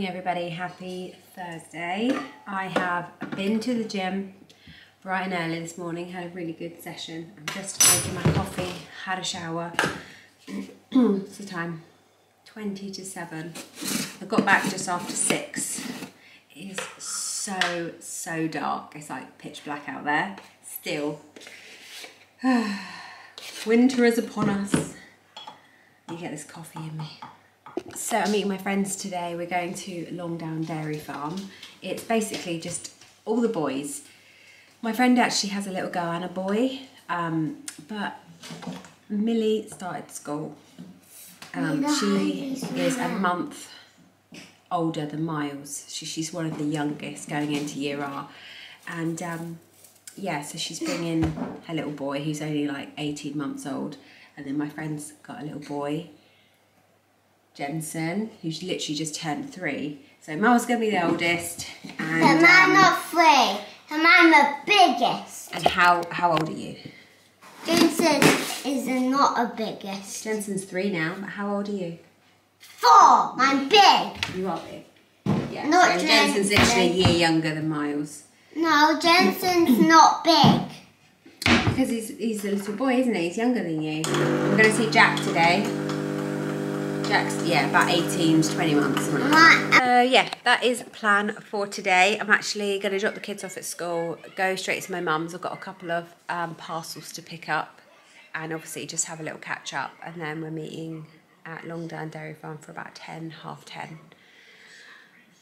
morning, everybody. Happy Thursday. I have been to the gym bright and early this morning, had a really good session. I'm just making my coffee, had a shower. What's the time? 20 to 7. I got back just after 6. It is so dark. It's like pitch black out there still. Winter is upon us. You get this coffee in me. So I'm meeting my friends today. We're going to Longdown Dairy Farm. It's basically just all the boys. My friend actually has a little girl and a boy, but Millie started school. She is a month older than Miles. She's one of the youngest going into year R. And yeah, so she's bringing her little boy who's only like 18 months old. And then my friend's got a little boy, Jensen, who's literally just turned 3. So Miles going to be the oldest. And I'm not 3. And I'm the biggest. And how old are you? Jensen is not the biggest. Jensen's 3 now, but how old are you? 4. I'm big. You are big. Yeah. Not so Jensen's literally a year younger than Miles. No, Jensen's not big. Because he's a little boy, isn't he? He's younger than you. We're going to see Jack today. Jack's, yeah, about 18 to 20 months. Yeah, that is plan for today. I'm actually going to drop the kids off at school, go straight to my mum's. I've got a couple of parcels to pick up and obviously just have a little catch up. And then we're meeting at Longdown Dairy Farm for about 10, half 10.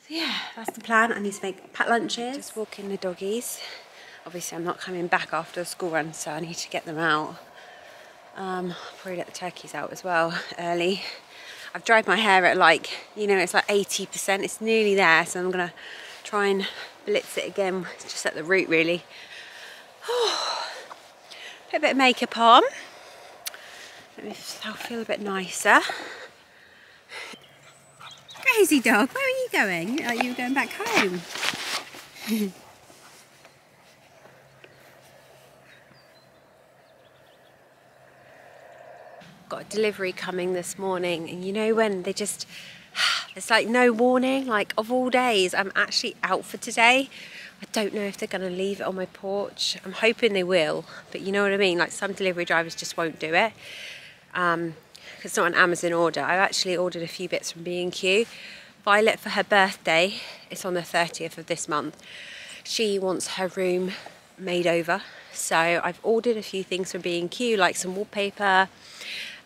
So yeah, that's the plan. I need to make packed lunches. Just walking the doggies. Obviously I'm not coming back after a school run, so I need to get them out. Probably let the turkeys out as well early. I've dried my hair at like, you know, it's like 80%. It's nearly there, so I'm going to try and blitz it again. It's just at the root, really. Put a bit of makeup on. Let me feel a bit nicer. Crazy dog, where are you going? You look like you were going back home. Got a delivery coming this morning, and you know when they just, it's like no warning, like of all days I'm actually out for today. I don't know if they're going to leave it on my porch. I'm hoping they will, but you know what I mean, like some delivery drivers just won't do it. It's not an Amazon order. I've actually ordered a few bits from B&Q. Violet, for her birthday, it's on the 30th of this month, she wants her room made over, so I've ordered a few things from B&Q, like some wallpaper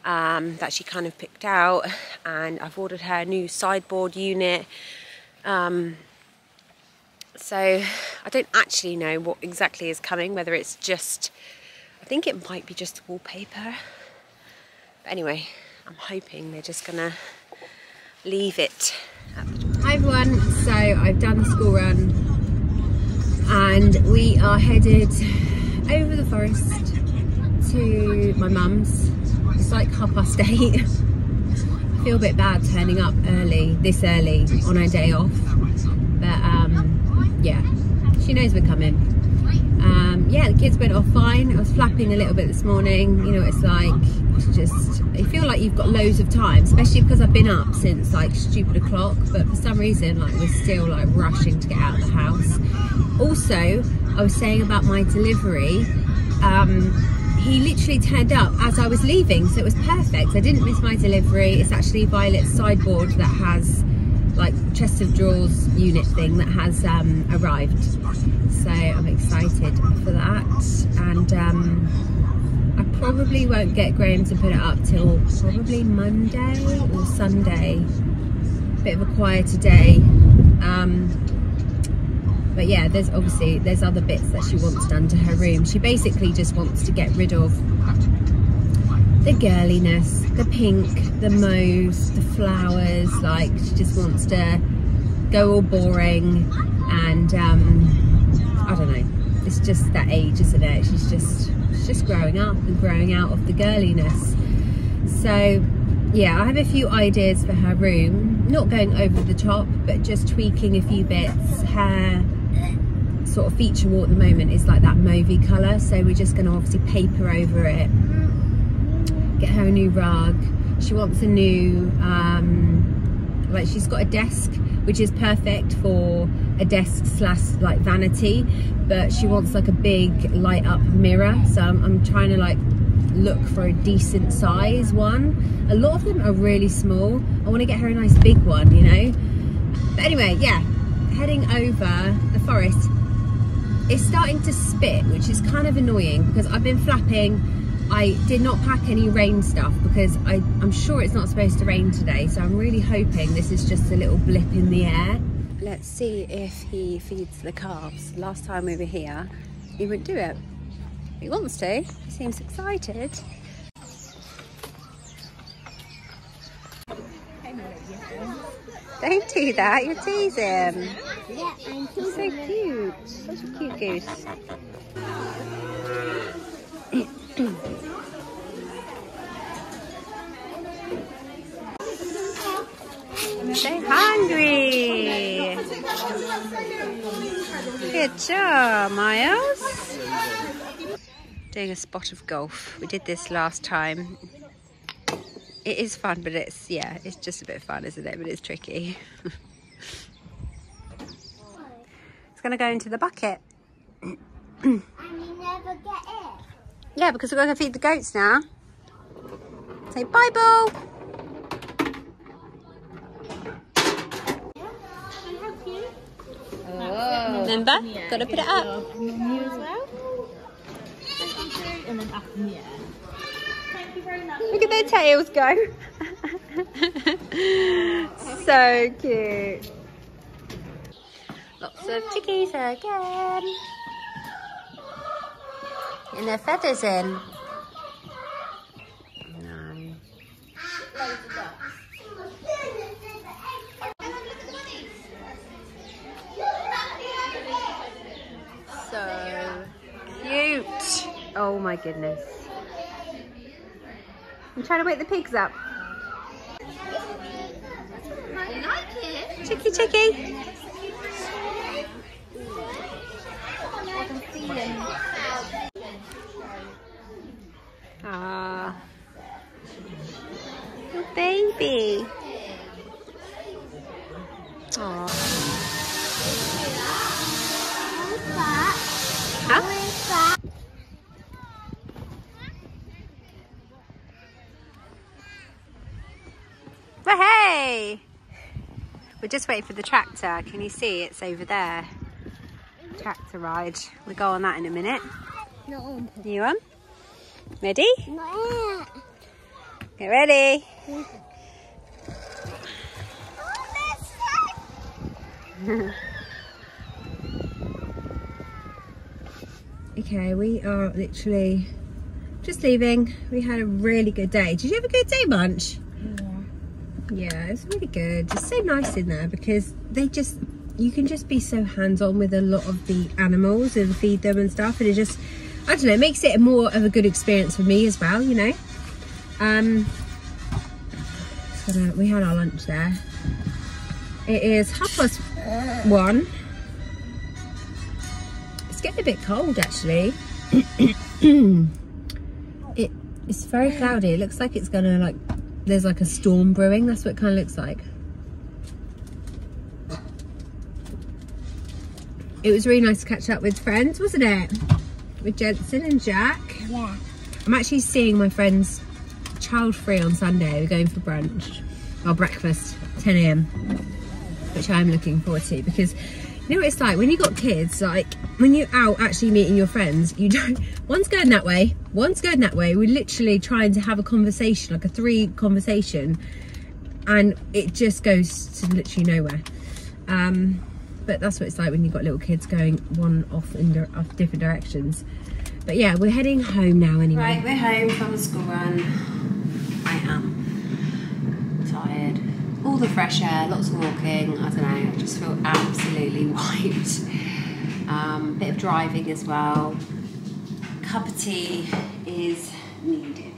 that she kind of picked out, and I've ordered her a new sideboard unit. So I don't actually know what exactly is coming, whether it's just, I think it might be just wallpaper, but anyway, I'm hoping they're just gonna leave it at the door. Hi everyone, so I've done the school run and we are headed over the forest to my mum's. It's like 8:30. I feel a bit bad turning up early, this early, on our day off. But yeah, she knows we're coming. Yeah, the kids went off fine. I was flapping a little bit this morning. You know, it's like, just, you feel like you've got loads of time, especially because I've been up since like stupid o'clock. But for some reason, like we're still like rushing to get out of the house. Also, I was saying about my delivery. He literally turned up as I was leaving, so it was perfect. I didn't miss my delivery. It's actually Violet's sideboard that has like chest of drawers unit thing that has arrived. So I'm excited for that. And I probably won't get Graham to put it up till probably Monday or Sunday. Bit of a quieter day. But yeah, there's obviously, there's other bits that she wants done to her room. She basically just wants to get rid of the girliness, the pink, the mauve, the flowers. Like, she just wants to go all boring. And I don't know, it's just that age, isn't it? She's just growing up and growing out of the girliness. So yeah, I have a few ideas for her room, not going over the top, but just tweaking a few bits. Her sort of feature wall at the moment is like that mauvey colour, so we're just going to obviously paper over it, get her a new rug. She wants a new Like she's got a desk, which is perfect for a desk slash like vanity, but she wants like a big light up mirror. So I'm trying to like look for a decent size one. A lot of them are really small. I want to get her a nice big one, you know? But anyway, yeah, heading over the forest. It's starting to spit, which is kind of annoying because I've been flapping. I did not pack any rain stuff because I'm sure it's not supposed to rain today, so I'm really hoping this is just a little blip in the air. Let's see if he feeds the calves. Last time we were here, he wouldn't do it. He wants to, he seems excited. Don't do that, you're teasing. Yeah, I'm teasing. He's so cute, such a cute goose. So hungry. Good job, Miles. Doing a spot of golf. We did this last time. It is fun, but it's, yeah, it's just a bit fun, isn't it? But it's tricky. It's gonna go into the bucket. And you never get it. Yeah, because we're going to feed the goats now. Say bye, Boo. Oh. Remember? Yeah, got to put it up. You as well. And then up in the air. Thank you very much. Look at their tails go. So cute. Lots of chickies again. And their feathers in. So cute. Oh my goodness. I'm trying to wake the pigs up. Chicky, chicky. Ah, oh, baby. Oh. Huh? Well, hey, we're just waiting for the tractor. Can you see it's over there? Tractor ride. We'll go on that in a minute. No. You on? Ready? No. Get ready. Yeah. Okay, we are literally just leaving. We had a really good day. Did you have a good day, Munch? Yeah. Yeah, it was really good. It's so nice in there because they just, you can just be so hands-on with a lot of the animals and feed them and stuff, and it just, I don't know, it makes it more of a good experience for me as well, you know. We had our lunch there. It is 1:30. It's getting a bit cold actually. It's very cloudy. It looks like it's gonna, like, there's like a storm brewing. That's what it kind of looks like. It was really nice to catch up with friends, wasn't it? With Jensen and Jack. Yeah. I'm actually seeing my friends child-free on Sunday. We're going for brunch, or breakfast, 10 a.m, which I'm looking forward to, because you know what it's like when you've got kids, like when you're out actually meeting your friends, you don't, one's going that way, one's going that way. We're literally trying to have a conversation, like a three conversation, and it just goes to literally nowhere. But that's what it's like when you've got little kids going one off in different directions. But yeah, we're heading home now anyway. Right, we're home from the school run. I am tired. All the fresh air, lots of walking, I don't know, I just feel absolutely wiped. Bit of driving as well. Cup of tea is needed.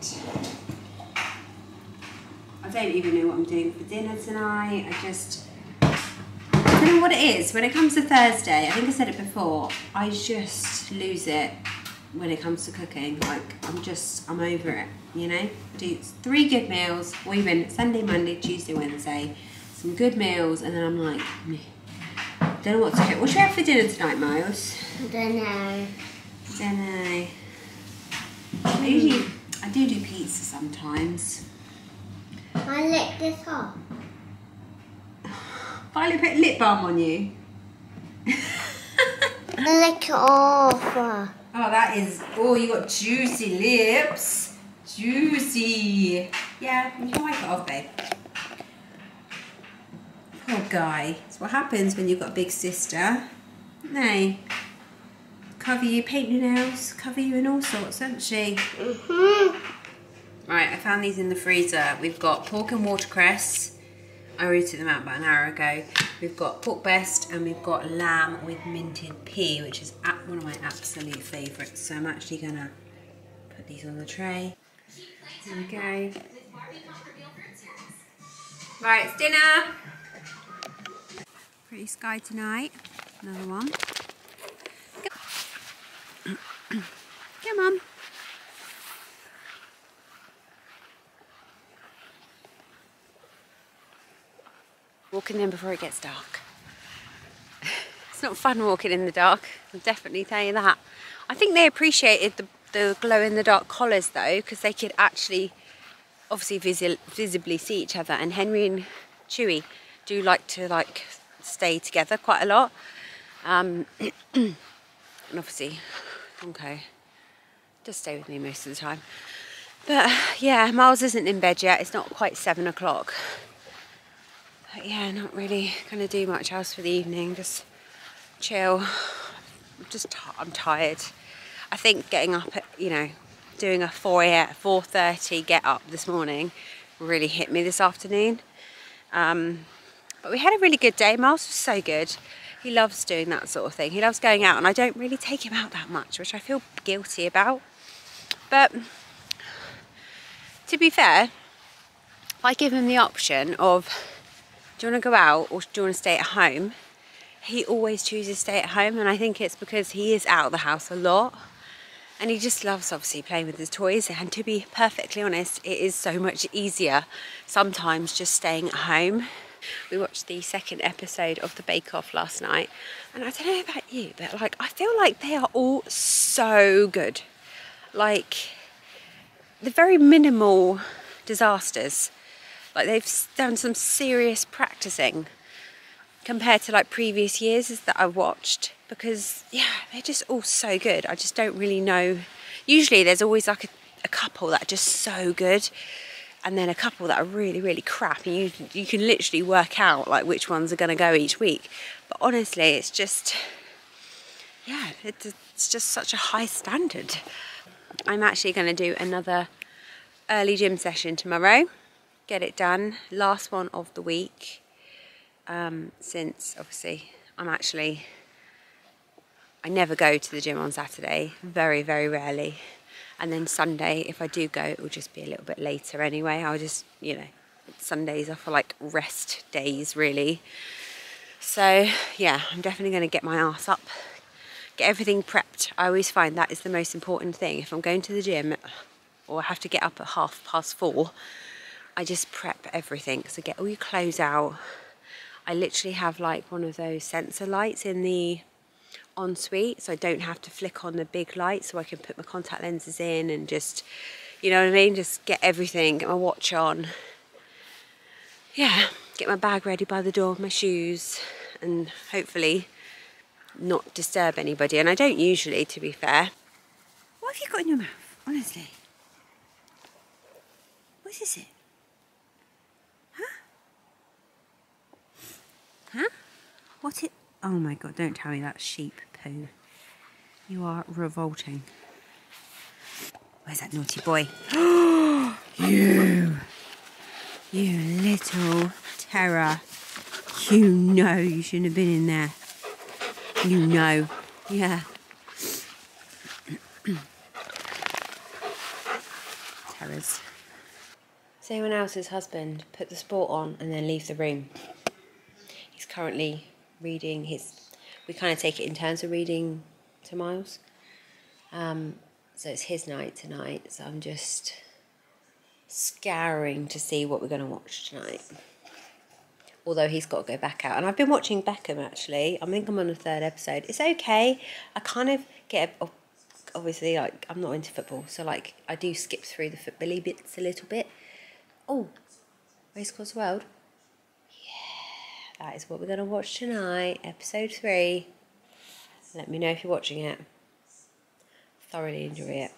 I don't even know what I'm doing for dinner tonight. I don't know what it is. When it comes to Thursday, I think I said it before, I just lose it when it comes to cooking. Like, I'm over it, you know? I do 3 good meals, or even Sunday, Monday, Tuesday, Wednesday. It's some good meals, and then I'm like, meh. Don't know what to do. What should we have for dinner tonight, Miles? I don't know. I do pizza sometimes. I lick this off. Finally put lip balm on you. I lick it off. Oh, that is. Oh, you got juicy lips. Juicy. Yeah, you can wipe it off, babe. Poor guy. That's what happens when you've got a big sister. Nay. Cover you, paint your nails, cover you in all sorts, hasn't she? Mm-hmm. Right, I found these in the freezer. We've got pork and watercress. I rooted them out about an hour ago. We've got pork best, and we've got lamb with minted pea, which is one of my absolute favourites. So I'm actually gonna put these on the tray. There we go. Right, it's dinner. Pretty sky tonight. Another one. Come on. Walking in before it gets dark. It's not fun walking in the dark, I'll definitely tell you that. I think they appreciated the glow in the dark collars though, because they could actually obviously visibly see each other, and Henry and Chewy do like to stay together quite a lot. And obviously Bronco does stay with me most of the time. But yeah, Miles isn't in bed yet, it's not quite 7 o'clock. But yeah, not really gonna do much else for the evening, just chill. I'm tired. I think getting up at, you know, doing a 4:30 get up this morning really hit me this afternoon. But we had a really good day. Miles was so good. He loves doing that sort of thing. He loves going out, and I don't really take him out that much, which I feel guilty about. But to be fair, if I give him the option of, do you want to go out or do you want to stay at home? He always chooses to stay at home, and I think it's because he is out of the house a lot. And he just loves, obviously, playing with his toys. And to be perfectly honest, it is so much easier sometimes just staying at home. We watched the second episode of the Bake Off last night, and I don't know about you, but like, I feel like they are all so good. Like, the very minimal disasters, like they've done some serious practicing compared to like previous years that I watched, because yeah, they're just all so good. I just don't really know. Usually there's always like a couple that are just so good, and then a couple that are really, really crap, and you can literally work out like which ones are gonna go each week. But honestly, it's just, yeah, it's just such a high standard. I'm actually gonna do another early gym session tomorrow, get it done, last one of the week, since obviously I never go to the gym on Saturday, very, very rarely. And then Sunday, if I do go, it will just be a little bit later anyway. I'll just, you know, Sundays are for like rest days really. So yeah, I'm definitely going to get my ass up, get everything prepped. I always find that is the most important thing. If I'm going to the gym or I have to get up at 4:30, I just prep everything. So get all your clothes out. I literally have like one of those sensor lights in the ensuite, so I don't have to flick on the big light, so I can put my contact lenses in and just, you know what I mean, just get everything, get my watch on, yeah, get my bag ready by the door, my shoes, and hopefully not disturb anybody. And I don't usually, to be fair. What have you got in your mouth, honestly? What is it? Huh? Huh? What it? Oh my God, don't tell me that's sheep poo. You are revolting. Where's that naughty boy? You little terror. You know you shouldn't have been in there. You know, yeah. Terrors. Someone else's husband put the sport on and then leave the room. He's currently reading we kind of take it in turns of reading to Miles, so it's his night tonight, so I'm just scouring to see what we're going to watch tonight. although he's got to go back out. And I've been watching Beckham, actually. I think I'm on the third episode. It's okay. I kind of get, obviously, like, I'm not into football, so, like, I do skip through the football-y bits a little bit. Oh, Race Across the World. Yeah, that is what we're going to watch tonight, episode 3. Let me know if you're watching it. Thoroughly enjoy it.